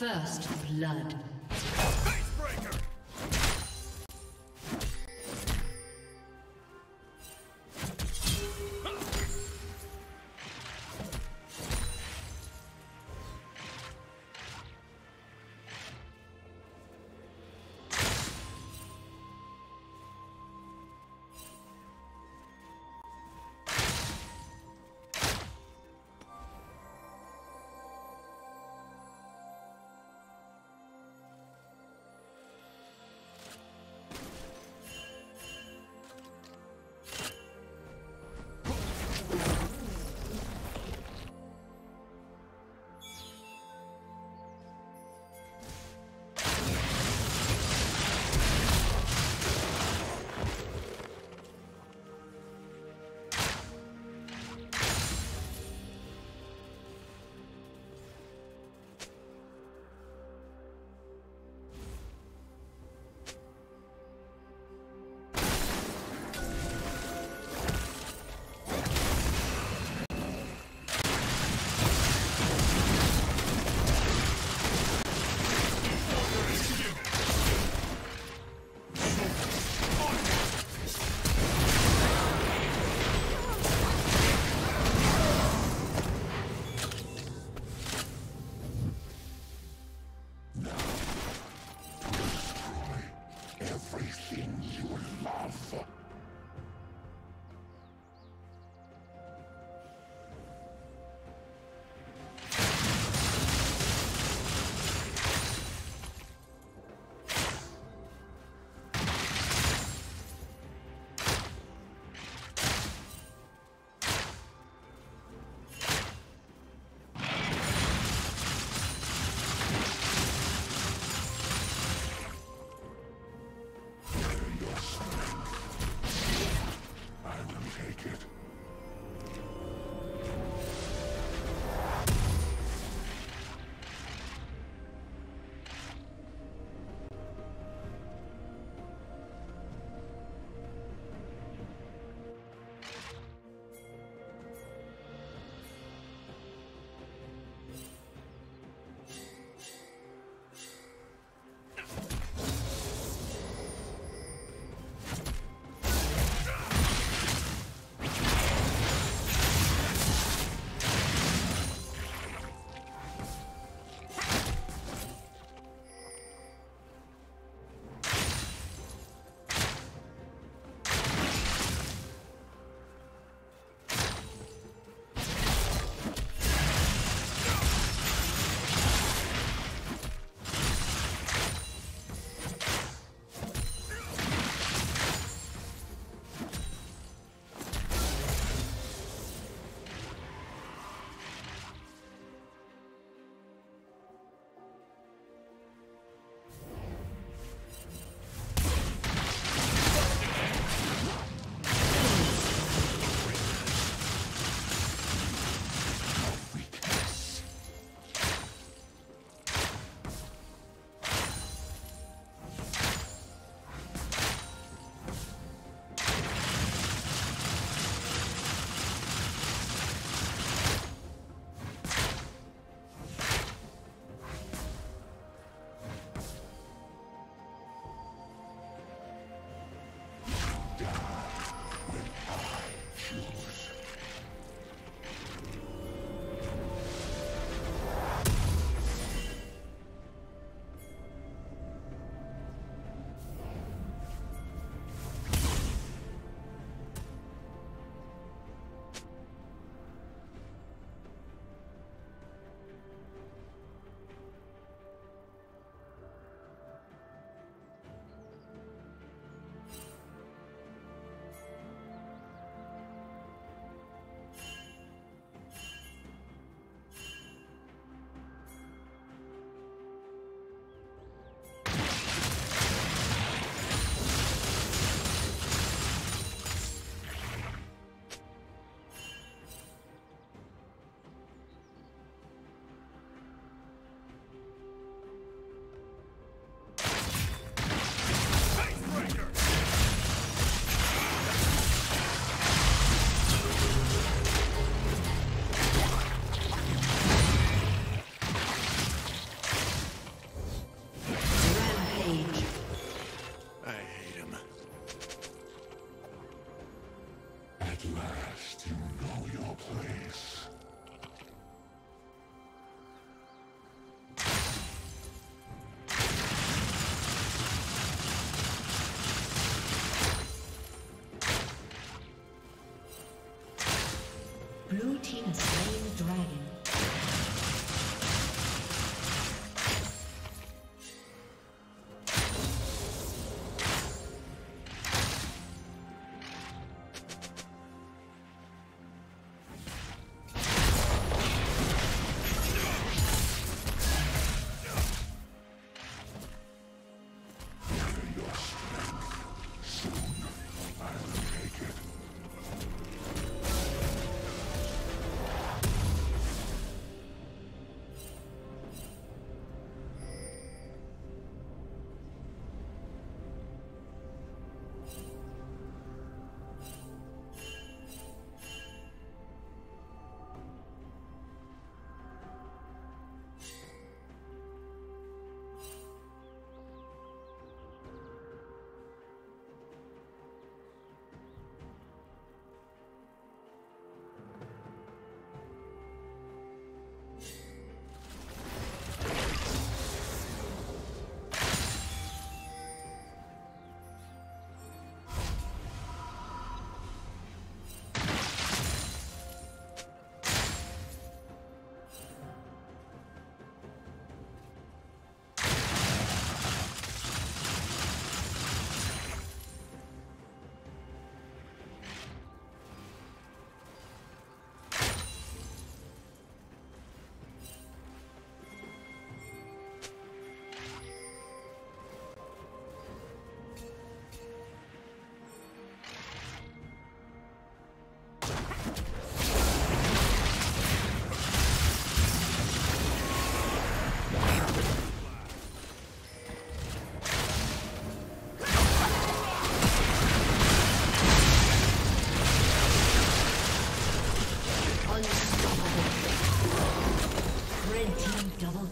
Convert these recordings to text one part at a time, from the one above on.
First blood. I hate him. At last, you know your place. Blue team has slain the dragon.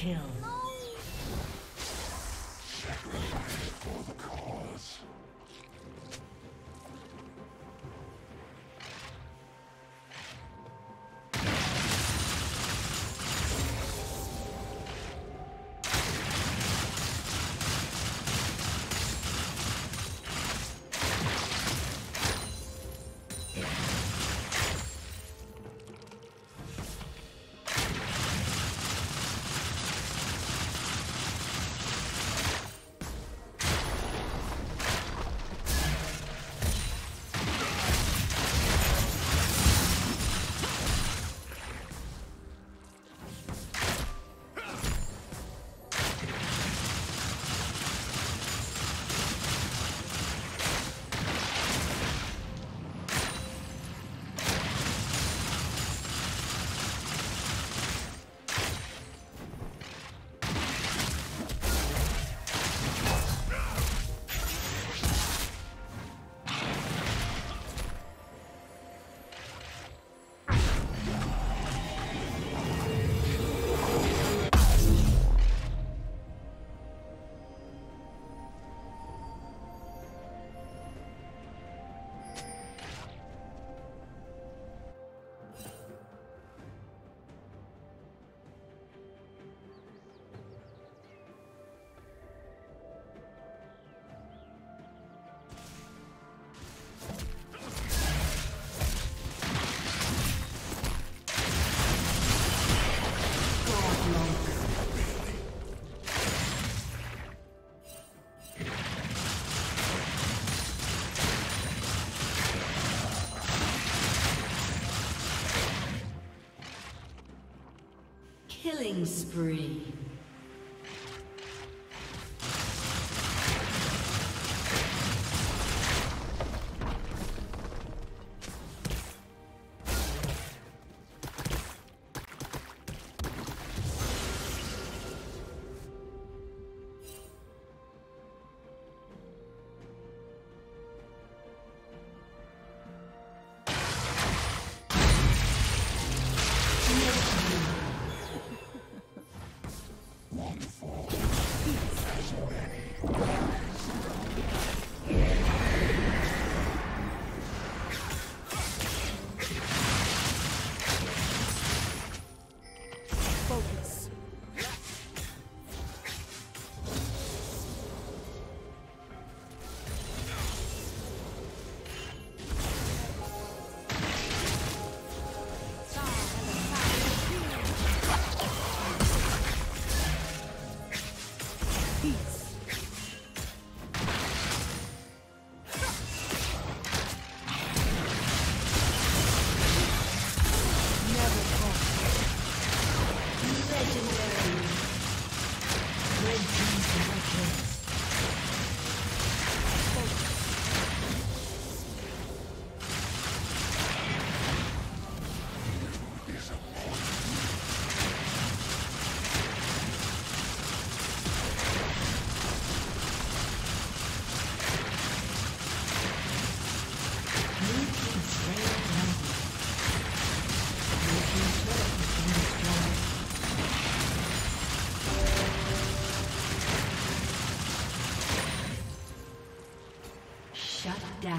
Kill. Sacrifice for the cause. Killing spree. Shut down.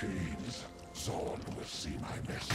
Chains, Zorn will see my message.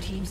Team's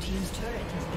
Team's turret has